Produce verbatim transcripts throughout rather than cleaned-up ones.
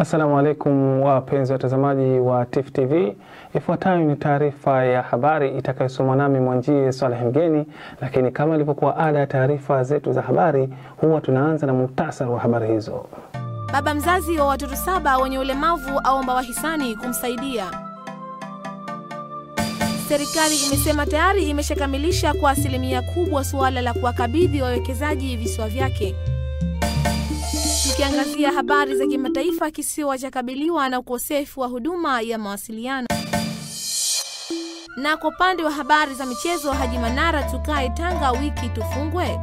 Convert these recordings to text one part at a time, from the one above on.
Assalamu alaikum wapenzi watazamaji wa T I F T V. Ifuatayo ni taarifa ya habari itakayosomwa nami mwanjie Salih Mgeni, lakini kama ilivyokuwa ada ya taarifa zetu za habari huwa tunaanza na muhtasari wa habari hizo. Baba mzazi wa watoto saba wenye ulemavu aomba wahisani kumsaidia. Serikali imesema tayari imeshakamilisha kwa asilimia kubwa suala la kuwakabidhi wawekezaji visiwa vyake. Tukiangazia habari za kimataifa, kisiwa cha kabiliwa na ukosefu wa huduma ya mawasiliano. Na kwa upande wa habari za michezo, Haji Manara tukae Tanga wiki tufungwe.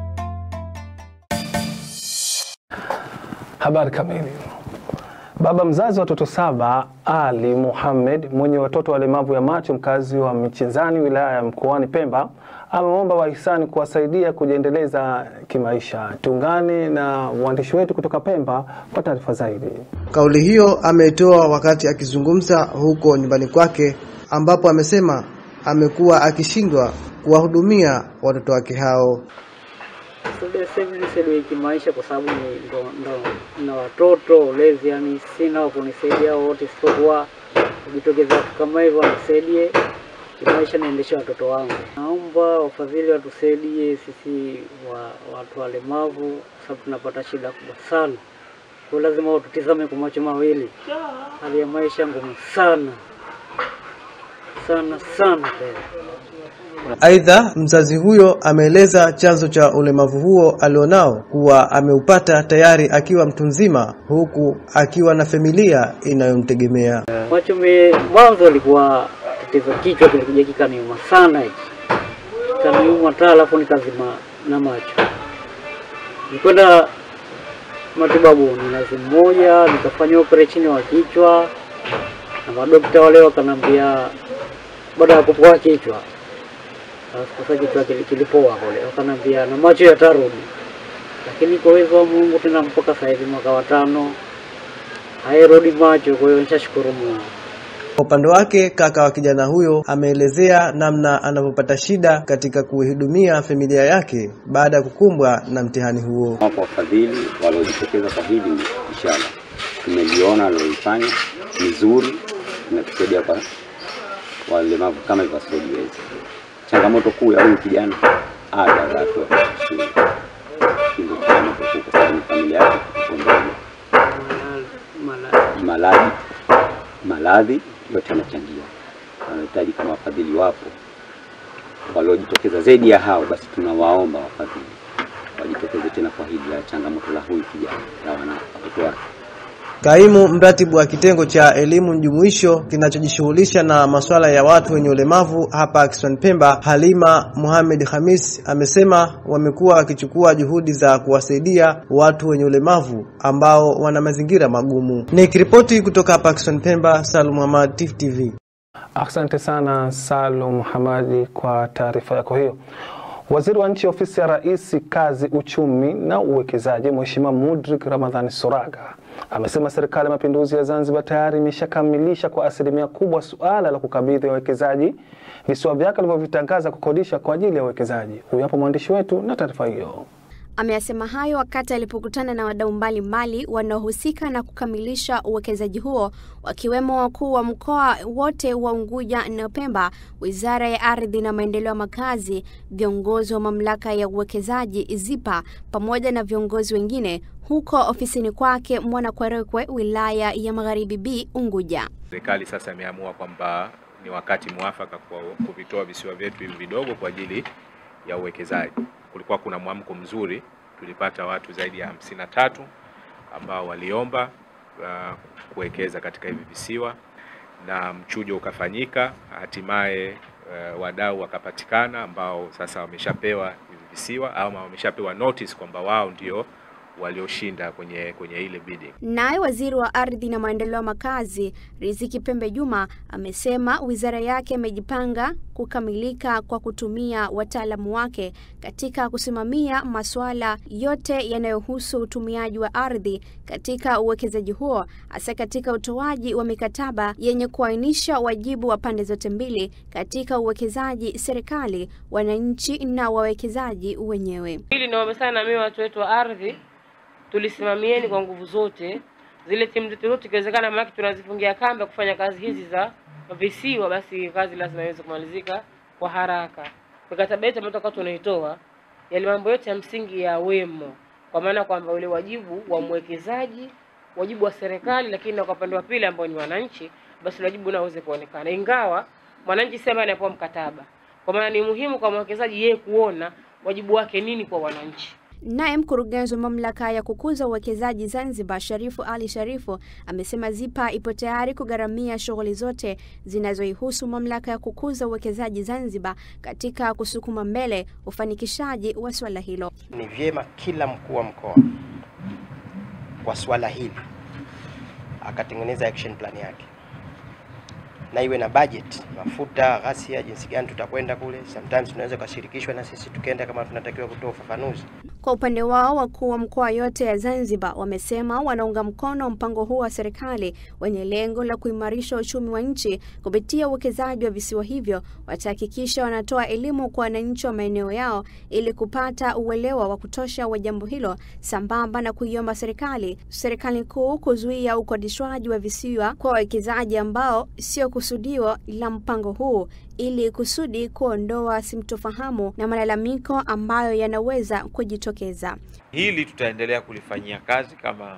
Habari kamili. Baba mzazi wa watoto saba, Ali Mohamed, mwenye watoto walemavu ya macho, mkazi wa Michenzani, wilaya ya Mkoani Pemba, ameomba wahisani kuwasaidia kujiendeleza kimaisha. Tuungane na waandishi wetu kutoka Pemba kwa taarifa zaidi. Kauli hiyo ametoa wakati akizungumza huko nyumbani kwake, ambapo amesema amekuwa akishindwa kuwahudumia watoto wake hao. Sasa sasa nisaidia kimaisha kwa sababu ni na watoto lezi, yani sina wa kunisaidia wote, sikuwa kujitokeza kama hivyo nisaidie kimaisha naendesha watoto wangu. Naomba wafadhili watusaidie sisi wa, watu walemavu sababu tunapata shida kubwa sana. Kwa lazima watutizame kwa macho mawili. Hali ya maisha ngumu sana. Sana sana. Aidha, mzazi huyo ameeleza chanzo cha ulemavu huo alionao kuwa ameupata tayari akiwa mtu mzima, huku akiwa na familia inayomtegemea. Macho mwanzo alikuwa tatizo, kichwa kilikuja kikaniuma sana hiki. Kaniuma taa, alafu nikazima na macho. Nikwenda matibabu mwezi mmoja, nikafanya operation wa kichwa. Na madokta wale wakaniambia baada ya kupoa kichwa, sasa kichwa kilipoa kule, wakaniambia na macho yatarudi. Lakini kwa uwezo wa Mungu tena mpaka sasa hivi mwaka wa tano hairudi macho, kwa hiyo nishashukuru Mungu. Kwa upande wake, kaka wa kijana huyo ameelezea namna anapopata shida katika kuhudumia familia yake baada ya kukumbwa na mtihani huo. Kwa wafadhili waliojitokeza kwa hili, inshallah tumeliona alilofanya vizuri na kusaidia kwa walemavu kama ivasaidiwe. Changamoto kuu ya huyu kijana ada za shule. Ndio kama kukosa familia yake kuondoa maradhi maradhi maradhi yote yanachangia. Anahitaji kama wafadhili wapo waliojitokeza zaidi ya hao, basi tunawaomba wafadhili wajitokeze tena kwa hili ya changamoto la huyu kijana na wanaotoa. Kaimu mratibu wa kitengo cha elimu jumuisho kinachojishughulisha na masuala ya watu wenye ulemavu hapa Kisiwani Pemba, Halima Mohamed Hamisi, amesema wamekuwa wakichukua juhudi za kuwasaidia watu wenye ulemavu ambao wana mazingira magumu. Nikiripoti kutoka hapa Kisiwani Pemba, Salum Hamad, T I F T V. Asante sana Salum Hamad kwa taarifa yako hiyo. Waziri wa Nchi, Ofisi ya Rais, Kazi, Uchumi na Uwekezaji, Mheshimiwa Mudrik Ramadhan Suraga, amesema serikali ya mapinduzi ya Zanzibar tayari imeshakamilisha kwa asilimia kubwa suala la kukabidhi wawekezaji visiwa vyake vilivyovitangaza kukodisha kwa ajili ya wawekezaji. Huyu hapo mwandishi wetu na taarifa hiyo. Ameyasema hayo wakati alipokutana na wadau mbalimbali wanaohusika na kukamilisha uwekezaji huo, wakiwemo wakuu wa mkoa wote wa Unguja na Pemba, Wizara ya Ardhi na Maendeleo ya Makazi, viongozi wa Mamlaka ya Uwekezaji I Z I P A pamoja na viongozi wengine huko ofisini kwake Mwanakwerekwe, wilaya ya Magharibi B, Unguja. Serikali sasa imeamua kwamba ni wakati mwafaka kwa kuvitoa visiwa vyetu hivi vidogo kwa ajili ya uwekezaji. Kulikuwa kuna mwamko mzuri, tulipata watu zaidi ya hamsini na tatu ambao waliomba uh, kuwekeza katika hivi visiwa, na mchujo ukafanyika. Hatimaye uh, wadau wakapatikana ambao sasa wameshapewa hivi visiwa au wameshapewa notice kwamba wao ndio walioshinda kwenye kwenye ile bidding. Naye waziri wa Ardhi na Maendeleo ya Makazi, Riziki Pembe Juma, amesema wizara yake imejipanga kukamilika kwa kutumia wataalamu wake katika kusimamia masuala yote yanayohusu utumiaji wa ardhi katika uwekezaji huo, hasa katika utoaji wa mikataba yenye kuainisha wajibu wa pande zote mbili katika uwekezaji, serikali, wananchi na wawekezaji wenyewe. Hili ndio wamesana mimi watu wetu wa ardhi, tulisimamieni kwa nguvu zote zile timu zetu zote ikiwezekana, maana tunazifungia kamba kufanya kazi hizi za visiwa, basi kazi lazima iweze kumalizika kwa haraka. Mikataba yetu ambayo tunaitoa yale mambo yote ya msingi ya wemo, kwa maana kwamba ule wajibu wa mwekezaji, wajibu wa serikali, lakini na kwa upande wa pili ambao ni wananchi, basi wajibu unaweza kuonekana. Ingawa mwananchi sema anapoa mkataba, kwa maana ni muhimu kwa mwekezaji yeye kuona wajibu wake nini kwa wananchi. Naye mkurugenzi wa mamlaka ya kukuza uwekezaji Zanzibar, Sharifu Ali Sharifu, amesema ZIPA ipo tayari kugharamia shughuli zote zinazoihusu mamlaka ya kukuza uwekezaji Zanzibar katika kusukuma mbele ufanikishaji wa swala hilo. Ni vyema kila mkuu wa mkoa kwa swala hili akatengeneza action plan yake, na iwe na budget, mafuta, ghasia, jinsi gani tutakwenda kule. Sometimes tunaweza kushirikishwa na sisi tukaenda kama tunatakiwa kutoa ufafanuzi. Kwa upande wao, wakuu wa mkoa yote ya Zanzibar wamesema wanaunga mkono mpango huu wa serikali wenye lengo la kuimarisha uchumi wa nchi kupitia uwekezaji wa visiwa hivyo. Watahakikisha wanatoa elimu kwa wananchi wa maeneo yao ili kupata uelewa wa kutosha wa jambo hilo, sambamba na kuiomba serikali serikali kuu kuzuia ukodishwaji wa visiwa kwa wawekezaji ambao sio kusudiwa la mpango huu, ili kusudi kuondoa simtofahamu na malalamiko ambayo yanaweza kujitokeza. Hili tutaendelea kulifanyia kazi kama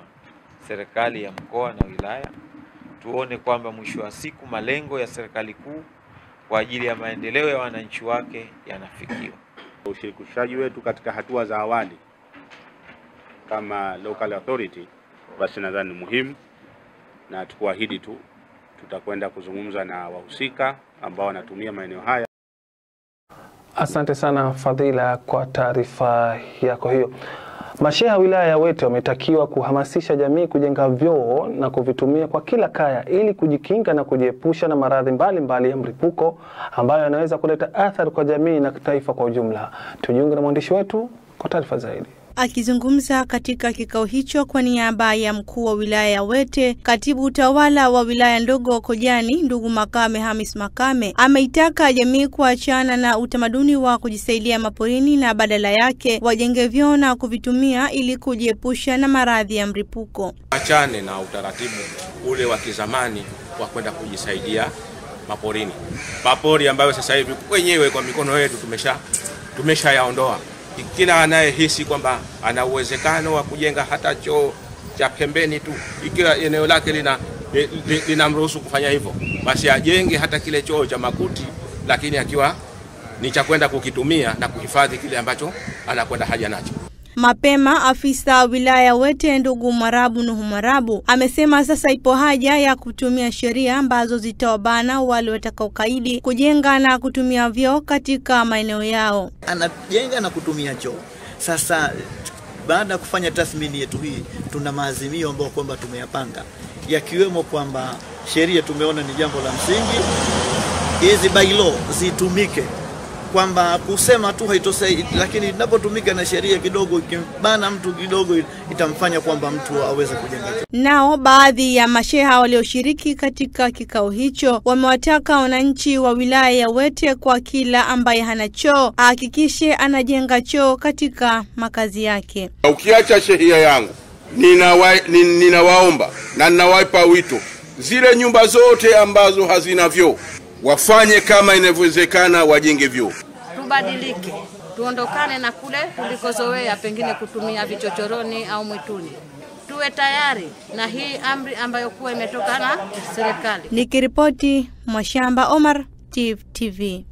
serikali ya mkoa na wilaya, tuone kwamba mwisho wa siku malengo ya serikali kuu kwa ajili ya maendeleo ya wananchi wake yanafikiwa. Ushirikishaji wetu katika hatua za awali kama local authority basi nadhani muhimu, na tukuahidi tu tutakwenda kuzungumza na wahusika ambao wanatumia maeneo haya. Asante sana Fadhila kwa taarifa yako hiyo. Masheha wilaya wetu wametakiwa kuhamasisha jamii kujenga vyoo na kuvitumia kwa kila kaya ili kujikinga na kujiepusha na maradhi mbalimbali ya mlipuko ambayo yanaweza kuleta athari kwa jamii na taifa kwa ujumla. Tujiunge na mwandishi wetu kwa taarifa zaidi. Akizungumza katika kikao hicho kwa niaba ya mkuu wa wilaya ya Wete, katibu utawala wa wilaya ndogo Kojani, ndugu Makame Hamis Makame, ameitaka jamii kuachana na utamaduni wa kujisaidia maporini na badala yake wajenge vyoo na kuvitumia ili kujiepusha na maradhi ya mlipuko. Achane na utaratibu ule wa kizamani wa kwenda kujisaidia maporini. Mapori ambayo sasa hivi wenyewe kwa mikono yetu tumesha tumesha yaondoa. Kila anayehisi kwamba ana uwezekano wa kujenga hata choo cha pembeni tu, ikiwa eneo lake lina linamruhusu kufanya hivyo, basi ajenge hata kile choo cha makuti, lakini akiwa ni cha kwenda kukitumia na kuhifadhi kile ambacho anakwenda haja nacho. Mapema afisa wilaya Wete, ndugu Marabu Nuhu Marabu, amesema sasa ipo haja ya kutumia sheria ambazo zitawabana wale watakaokaidi kujenga na kutumia vyoo katika maeneo yao. Anajenga na kutumia choo. Sasa baada ya kufanya tathmini yetu hii, tuna maazimio ambayo kwamba tumeyapanga, yakiwemo kwamba sheria tumeona ni jambo la msingi, hizi bylaw zitumike, kwamba kusema tu haitosai, lakini inapotumika na sheria kidogo bana mtu kidogo itamfanya kwamba mtu aweze kujenga. Nao baadhi ya masheha walioshiriki katika kikao hicho wamewataka wananchi wa wilaya ya Wete, kwa kila ambaye hana choo ahakikishe anajenga choo katika makazi yake. Ukiacha sheria yangu, ninawa, ninawaomba na ninawapa wito, zile nyumba zote ambazo hazina vyoo wafanye kama inavyowezekana wajenge vyoo. Tubadilike, tuondokane na kule tulikozoea pengine kutumia vichochoroni au mwituni. Tuwe tayari na hii amri ambayo kwa imetoka na serikali. Nikiripoti Mwashamba Omar, T I F T V.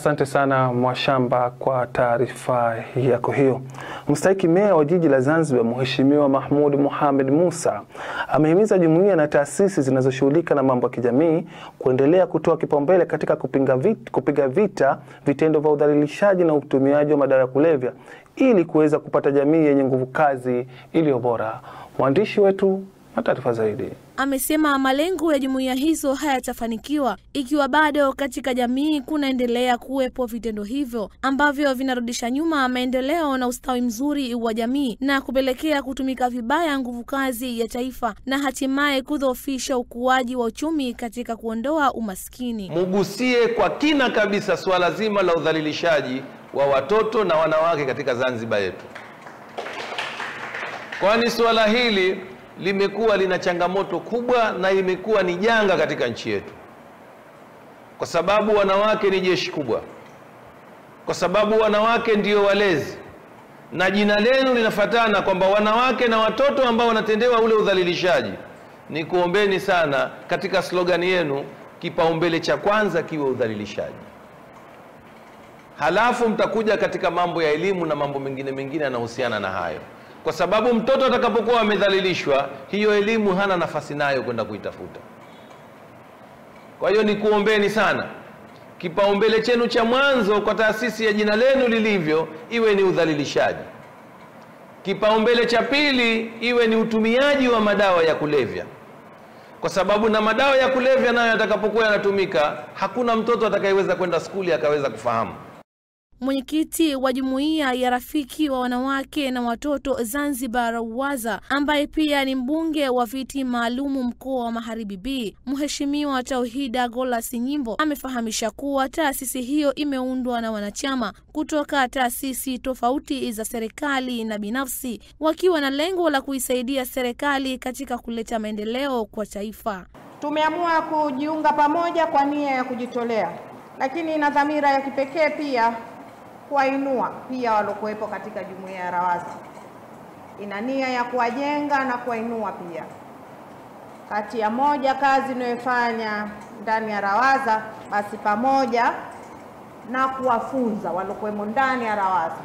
Asante sana Mwashamba kwa taarifa yako hiyo. Mstahiki meya wa jiji la Zanzibar, Mheshimiwa Mahmoud Muhammad Musa, amehimiza jumuiya na taasisi zinazoshughulika na mambo ya kijamii kuendelea kutoa kipaumbele katika kupinga vita, kupiga vita vitendo vya udhalilishaji na utumiaji wa madawa ya kulevya ili kuweza kupata jamii yenye nguvu kazi iliyo bora. Mwandishi wetu na taarifa zaidi. Amesema malengo ya jumuiya hizo hayatafanikiwa ikiwa bado katika jamii kunaendelea kuwepo vitendo hivyo ambavyo vinarudisha nyuma maendeleo na ustawi mzuri wa jamii na kupelekea kutumika vibaya nguvu kazi ya taifa na hatimaye kudhoofisha ukuaji wa uchumi katika kuondoa umaskini. Mugusie kwa kina kabisa swala zima la udhalilishaji wa watoto na wanawake katika Zanzibar yetu, kwani swala hili limekuwa lina changamoto kubwa na imekuwa ni janga katika nchi yetu, kwa sababu wanawake ni jeshi kubwa, kwa sababu wanawake ndio walezi, na jina lenu linafatana kwamba wanawake na watoto ambao wanatendewa ule udhalilishaji. Ni kuombeni sana katika slogani yenu, kipaumbele cha kwanza kiwe udhalilishaji, halafu mtakuja katika mambo ya elimu na mambo mengine mengine yanayohusiana na hayo, kwa sababu mtoto atakapokuwa amedhalilishwa, hiyo elimu hana nafasi nayo kwenda kuitafuta. Kwa hiyo ni kuombeni sana, kipaumbele chenu cha mwanzo kwa taasisi ya jina lenu lilivyo iwe ni udhalilishaji. Kipaumbele cha pili iwe ni utumiaji wa madawa ya kulevya, kwa sababu na madawa ya kulevya nayo atakapokuwa yanatumika, hakuna mtoto atakayeweza kwenda skuli akaweza kufahamu. Mwenyekiti wa Jumuiya ya Rafiki wa Wanawake na Watoto Zanzibar Waza, ambaye pia ni mbunge wa viti maalumu mkoa wa Magharibi B, Mheshimiwa Tauhida Golasi Nyimbo, amefahamisha kuwa taasisi hiyo imeundwa na wanachama kutoka taasisi tofauti za serikali na binafsi, wakiwa na lengo la kuisaidia serikali katika kuleta maendeleo kwa taifa. Tumeamua kujiunga pamoja kwa nia ya kujitolea, lakini ina dhamira ya kipekee pia kuwainua pia walokuwepo katika jumuiya ya Rawaza. Ina nia ya kuwajenga na kuwainua pia. Kati ya moja kazi inayofanya ndani ya Rawaza, basi pamoja na kuwafunza walokuwemo ndani ya Rawaza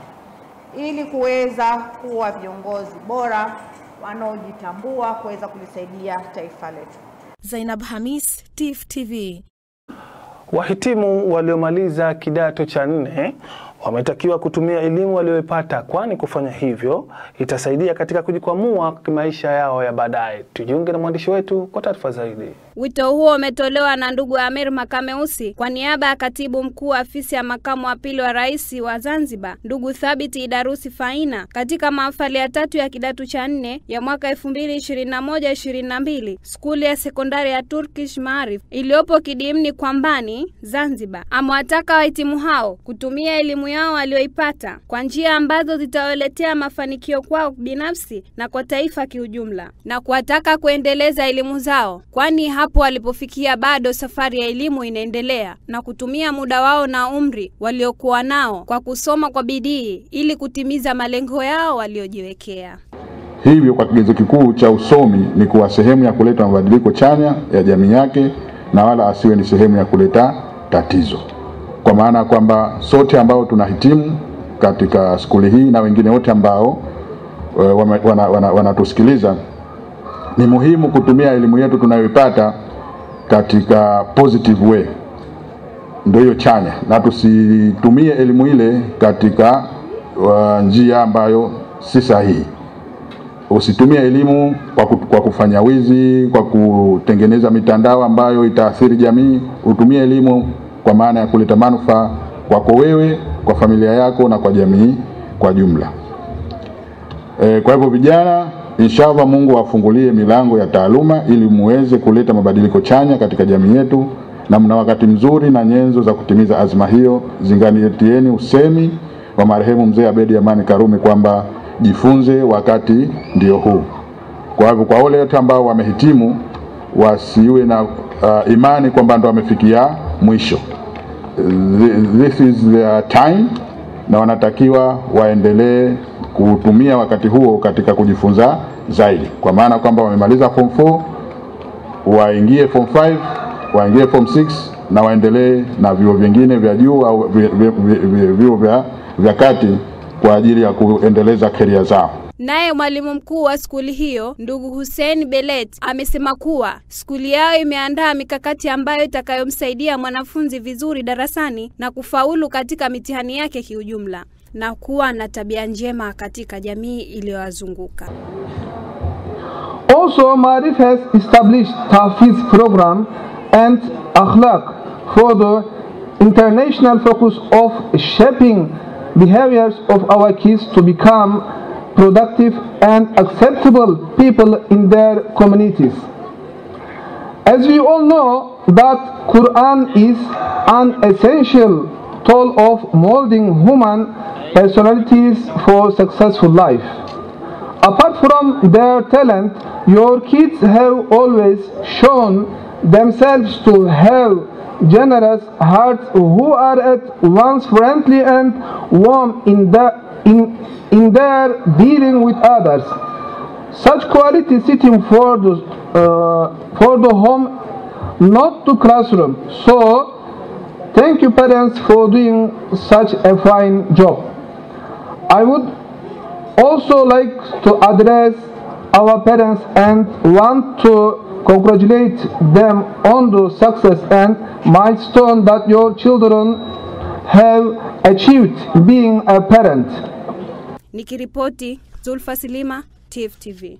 ili kuweza kuwa viongozi bora wanaojitambua kuweza kulisaidia taifa letu. Zainab Hamis, T I F T V. Wahitimu waliomaliza kidato cha nne wametakiwa kutumia elimu walioipata, kwani kufanya hivyo itasaidia katika kujikwamua kimaisha yao ya baadaye. Tujiunge na mwandishi wetu kwa taarifa zaidi. Wito huo umetolewa na ndugu Amiru Makameusi kwa niaba ya Katibu Mkuu wa Afisi ya Makamu wa Pili wa Rais wa Zanzibar, ndugu Thabiti Idarusi Faina, katika mahafali ya tatu ya kidato cha nne ya mwaka elfu mbili ishirini na moja ishirini na mbili, Skuli ya Sekondari ya Turkish Maarif iliyopo Kidimni Kwambani, Zanzibar. Amewataka wahitimu hao kutumia elimu yao walioipata kwa njia ambazo zitawaletea mafanikio kwao binafsi na kwa taifa kiujumla, na kuwataka kuendeleza elimu zao, kwani hapo walipofikia bado safari ya elimu inaendelea, na kutumia muda wao na umri waliokuwa nao kwa kusoma kwa bidii ili kutimiza malengo yao waliojiwekea. Hivyo kwa kigezo kikuu cha usomi ni kuwa sehemu ya kuleta mabadiliko chanya ya jamii yake, na wala asiwe ni sehemu ya kuleta tatizo. Kwa maana kwamba sote ambao tunahitimu katika skuli hii na wengine wote ambao wanatusikiliza, wana, wana ni muhimu kutumia elimu yetu tunayoipata katika positive way, ndio hiyo chanya, na tusitumie elimu ile katika uh, njia ambayo si sahihi. Usitumie elimu kwa, kwa kufanya wizi, kwa kutengeneza mitandao ambayo itaathiri jamii. Utumie elimu kwa maana ya kuleta manufaa kwako wewe, kwa familia yako na kwa jamii kwa jumla. E, kwa hivyo vijana, inshallah Mungu afungulie milango ya taaluma ili muweze kuleta mabadiliko chanya katika jamii yetu, na mna wakati mzuri na nyenzo za kutimiza azma hiyo. Zingatieni usemi wa marehemu mzee Abedi Amani Karume kwamba jifunze wakati ndio huu. Kwa hivyo kwa wale wote ambao wamehitimu wasiwe na uh, imani kwamba ndio wamefikia mwisho. This is their time, na wanatakiwa waendelee kutumia wakati huo katika kujifunza zaidi. Kwa maana kwamba wamemaliza form four, waingie form five, waingie form six, na waendelee na vyuo vingine vya juu au vyuo vya vya kati kwa ajili ya kuendeleza career zao. Naye mwalimu mkuu wa skuli hiyo, ndugu Hussein Belet, amesema kuwa skuli yao imeandaa mikakati ambayo itakayomsaidia mwanafunzi vizuri darasani na kufaulu katika mitihani yake kiujumla, na kuwa na tabia njema katika jamii iliyowazunguka. Also, Maarif has established Tahfiz program and akhlaq for the international focus of shaping behaviors of our kids to become productive and acceptable people in their communities. As we all know that Quran is an essential tool of molding human personalities for successful life. Apart from their talent, Your kids have always shown themselves to have generous hearts who are at once friendly and warm in, the, in, in their dealing with others. Such quality sitting for the, uh, for the home, not to classroom. So, thank you parents for doing such a fine job. I would also like to address our parents and want to congratulate them on the success and milestone that your children have achieved being a parent. Nikiripoti Zulfa Silima, T I F T V.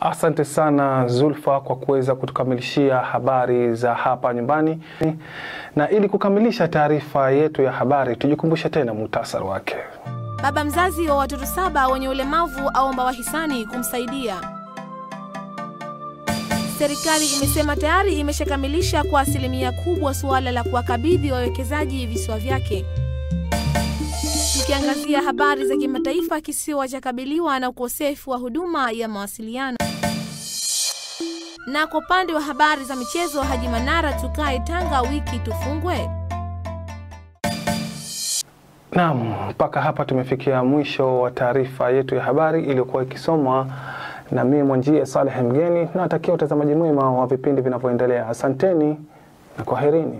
Asante sana Zulfa kwa kuweza kutukamilishia habari za hapa nyumbani, na ili kukamilisha taarifa yetu ya habari tujikumbushe tena muhtasari wake. Baba mzazi wa watoto saba wenye ulemavu aomba wahisani kumsaidia. Serikali imesema tayari imeshakamilisha kwa asilimia kubwa suala la kuwakabidhi wawekezaji visiwa vyake. Tukiangazia habari za kimataifa, kisiwa cha kabiliwa na ukosefu wa huduma ya mawasiliano. Na kwa upande wa habari za michezo, Haji Manara, tukae Tanga wiki tufungwe. Naam, mpaka hapa tumefikia mwisho wa taarifa yetu ya habari iliyokuwa ikisomwa na mimi mwanjie Salih Mgeni. Natakia utazamaji mwema wa vipindi vinavyoendelea. Asanteni na kwaherini.